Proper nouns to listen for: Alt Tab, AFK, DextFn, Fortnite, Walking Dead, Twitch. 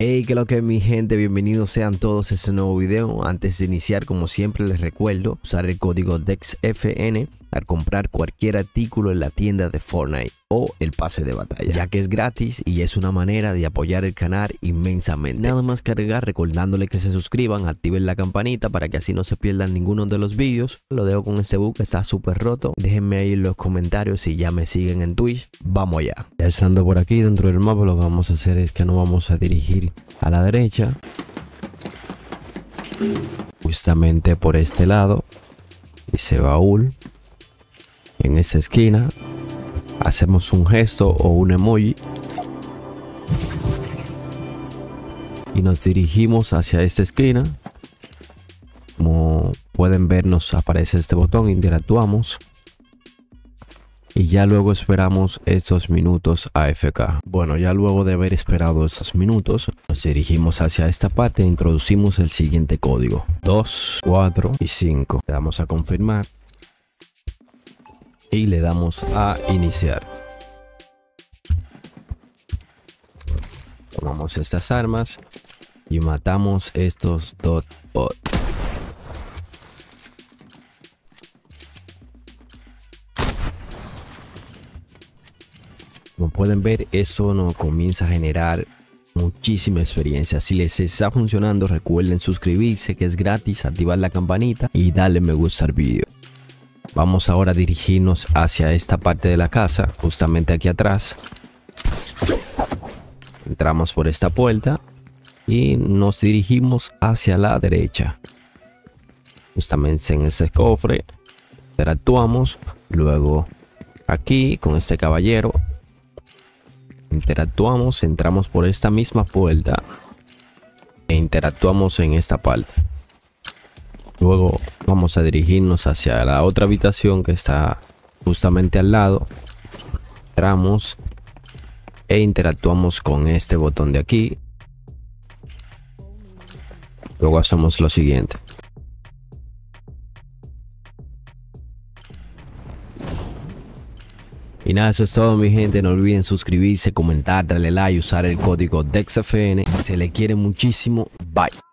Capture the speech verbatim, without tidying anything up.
Hey, que lo que es mi gente, bienvenidos sean todos a este nuevo video. Antes de iniciar, como siempre les recuerdo, usar el código DextFn al comprar cualquier artículo en la tienda de Fortnite o el pase de batalla, ya que es gratis y es una manera de apoyar el canal inmensamente. Nada más cargar recordándole que se suscriban, activen la campanita para que así no se pierdan ninguno de los vídeos. Lo dejo con este book que está súper roto. Déjenme ahí en los comentarios si ya me siguen en Twitch. Vamos allá. Ya estando por aquí dentro del mapa, lo que vamos a hacer es que nos vamos a dirigir a la derecha, justamente por este lado, ese baúl, en esa esquina hacemos un gesto o un emoji y nos dirigimos hacia esta esquina. Como pueden ver, nos aparece este botón, interactuamos y ya luego esperamos estos minutos A F K. Bueno, ya luego de haber esperado estos minutos, nos dirigimos hacia esta parte e introducimos el siguiente código: dos, cuatro y cinco. Le damos a confirmar y le damos a iniciar. Tomamos estas armas y matamos estos dot bots. Como pueden ver, eso nos comienza a generar muchísima experiencia. Si les está funcionando, recuerden suscribirse, que es gratis, activar la campanita y darle me gusta al vídeo. Vamos ahora a dirigirnos hacia esta parte de la casa, justamente aquí atrás. Entramos por esta puerta y nos dirigimos hacia la derecha, justamente en ese cofre. Interactuamos, luego aquí con este caballero interactuamos, entramos por esta misma puerta e interactuamos en esta parte. Luego vamos a dirigirnos hacia la otra habitación que está justamente al lado. Entramos e interactuamos con este botón de aquí. Luego hacemos lo siguiente: y nada, eso es todo mi gente, no olviden suscribirse, comentar, darle like, usar el código DextFn. Se le quiere muchísimo, bye.